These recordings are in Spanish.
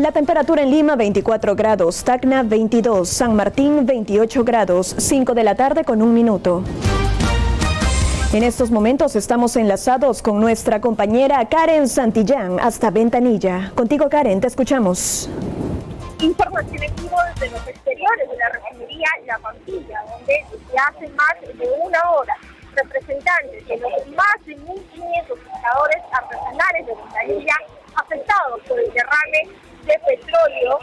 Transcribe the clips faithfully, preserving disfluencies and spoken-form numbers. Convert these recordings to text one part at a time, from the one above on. La temperatura en Lima veinticuatro grados, Tacna veintidós, San Martín veintiocho grados, cinco de la tarde con un minuto. En estos momentos estamos enlazados con nuestra compañera Karen Santillán hasta Ventanilla. Contigo, Karen, te escuchamos. Información en vivo desde los exteriores de la refinería La Pampilla, donde desde hace más de una hora representantes de los más de mil quinientos pescadores artesanales de Petralilla afectados por el derrame de petróleo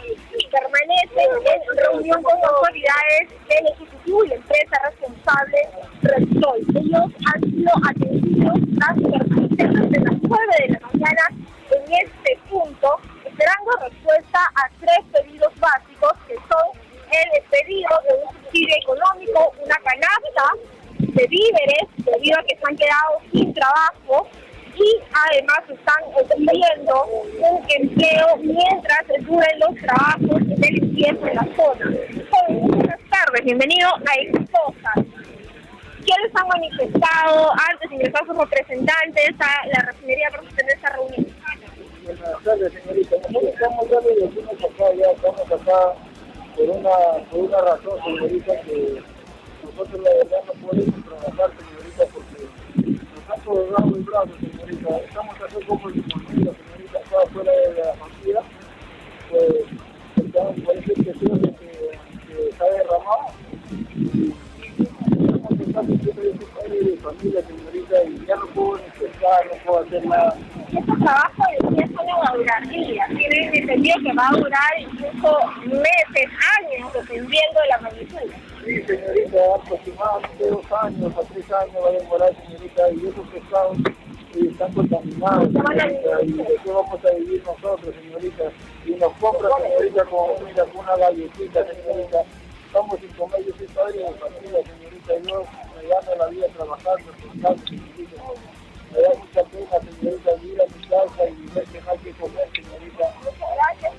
permanecen en reunión con autoridades del Ejecutivo y la empresa responsable Repsol. Ellos han sido atendidos tras permanecer desde las nueve de la mañana en este punto, esperando respuesta a tres pedidos básicos que son el pedido de un subsidio económico, una canasta de víveres, debido a que se han quedado sin trabajo, y además están ofreciendo un empleo mientras duren los trabajos de limpieza en la zona. Hola, buenas tardes, bienvenido a Exitosa. ¿Quiénes han manifestado antes de ingresar sus representantes a la refinería para sostener esta reunión? Buenas tardes, señorita. Nosotros estamos ya de vecinos acá, ya estamos acá por una, por una razón, señorita, que nosotros la verdad no podemos trabajar, señorita, porque nos han colgado el brazo, señorita. Estamos acá como el economía, señorita, acá fuera de la familia. Pues parece que es lo que está derramado. Estamos en casa siempre de su padre y de familia, señorita, y ya no puedo infectar, no puedo hacer nada. Estos trabajos de tiempo no va a durar días, tienen entendido que va a durar incluso meses, años, dependiendo de la magnitud. Sí, señorita, aproximadamente dos años a tres años va a demorar, señorita, y esos pescados están contaminados, señorita, y de qué vamos a vivir nosotros, señorita, y nos compra, señorita, con mira, con una galletita, señorita, estamos sin comer, yo soy padre de familia, señorita, yo me gano la vida trabajando, trabajando, señorita, me da mucha pena, señorita, ir a mi casa y ver que no hay que comer, señorita. Gracias.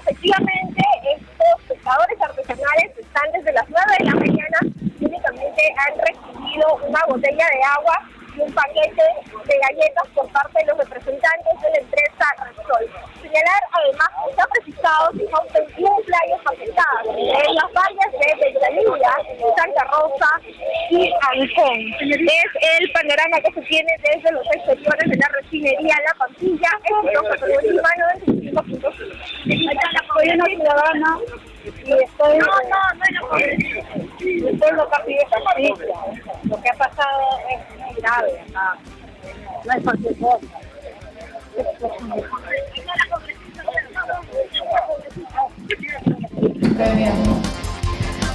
Efectivamente, estos pescadores artesanales están desde las nueve de la mañana y únicamente han recibido una botella de agua y un paquete de galletas por parte de los representantes de la empresa Repsol. Señalar además que está precisado si son veintiún playas afectadas, en las vallas de Petralilla, Santa Rosa y Alcón. Es el panorama que se tiene desde los exteriores de la refinería La Pampilla, en el soy una ciudadana y estoy no, no, no, el pueblo capitalista. Lo que ha pasado es grave acá, no es cualquier cosa.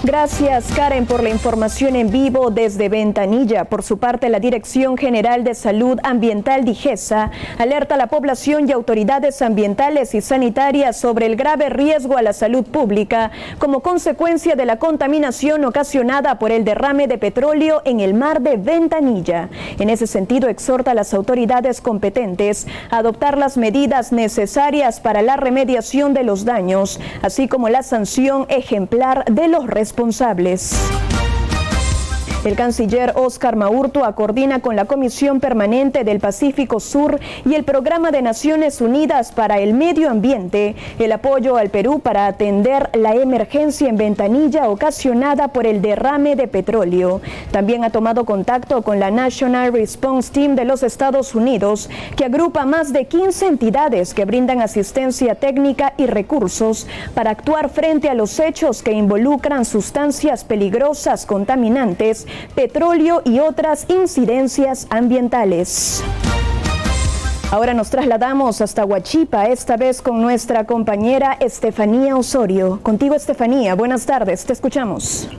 Gracias, Karen, por la información en vivo desde Ventanilla. Por su parte, la Dirección General de Salud Ambiental DIGESA alerta a la población y autoridades ambientales y sanitarias sobre el grave riesgo a la salud pública como consecuencia de la contaminación ocasionada por el derrame de petróleo en el mar de Ventanilla. En ese sentido, exhorta a las autoridades competentes a adoptar las medidas necesarias para la remediación de los daños, así como la sanción ejemplar de los responsables. responsables. El canciller Oscar Maurtua coordina con la Comisión Permanente del Pacífico Sur y el Programa de Naciones Unidas para el Medio Ambiente el apoyo al Perú para atender la emergencia en Ventanilla ocasionada por el derrame de petróleo. También ha tomado contacto con la National Response Team de los Estados Unidos, que agrupa más de quince entidades que brindan asistencia técnica y recursos para actuar frente a los hechos que involucran sustancias peligrosas, contaminantes, petróleo y otras incidencias ambientales. Ahora nos trasladamos hasta Huachipa, esta vez con nuestra compañera Estefanía Osorio. Contigo, Estefanía, buenas tardes, te escuchamos.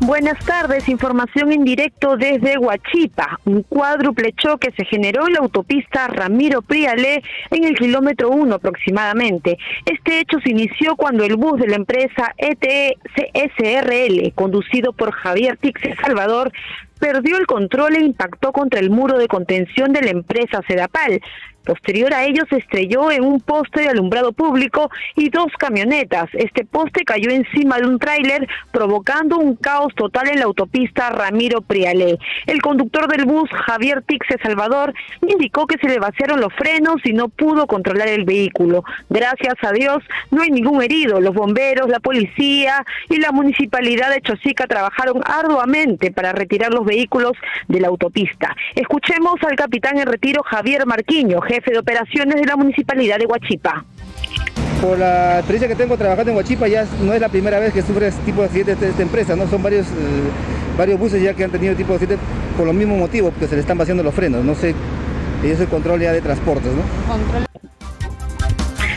Buenas tardes, información en directo desde Huachipa. Un cuádruple choque se generó en la autopista Ramiro Prialé en el kilómetro uno aproximadamente. Este hecho se inició cuando el bus de la empresa E T C S R L, conducido por Javier Tixe Salvador, perdió el control e impactó contra el muro de contención de la empresa Cedapal. Posterior a ello se estrelló en un poste de alumbrado público y dos camionetas. Este poste cayó encima de un tráiler, provocando un caos total en la autopista Ramiro Prialé. El conductor del bus, Javier Tixe Salvador, indicó que se le vaciaron los frenos y no pudo controlar el vehículo. Gracias a Dios, no hay ningún herido. Los bomberos, la policía y la municipalidad de Chosica trabajaron arduamente para retirar los vehículos de la autopista. Escuchemos al capitán en retiro, Javier Marquiño, jefe de operaciones de la municipalidad de Huachipa. Por la experiencia que tengo trabajando en Huachipa, ya no es la primera vez que sufre este tipo de accidentes de esta empresa, ¿no? Son varios, eh, varios buses ya que han tenido tipo de accidentes por los mismos motivos, porque se le están vaciando los frenos, no sé, es el control ya de transportes, ¿no? Control.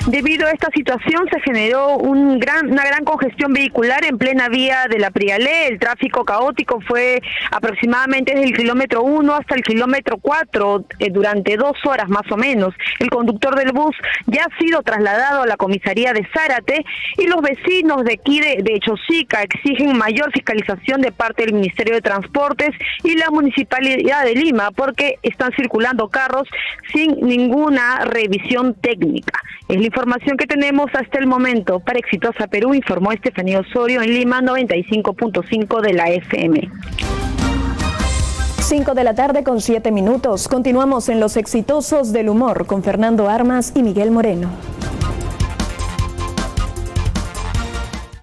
Debido a esta situación se generó un gran, una gran congestión vehicular en plena vía de la Prialé. El tráfico caótico fue aproximadamente desde el kilómetro uno hasta el kilómetro cuatro eh, durante dos horas más o menos. El conductor del bus ya ha sido trasladado a la comisaría de Zárate y los vecinos de aquí de, de Chosica exigen mayor fiscalización de parte del Ministerio de Transportes y la Municipalidad de Lima porque están circulando carros sin ninguna revisión técnica. Es la información que tenemos hasta el momento. Para Exitosa Perú, informó Estefanía Osorio en Lima, noventa y cinco punto cinco de la F M. cinco de la tarde con siete minutos. Continuamos en Los Exitosos del Humor con Fernando Armas y Miguel Moreno.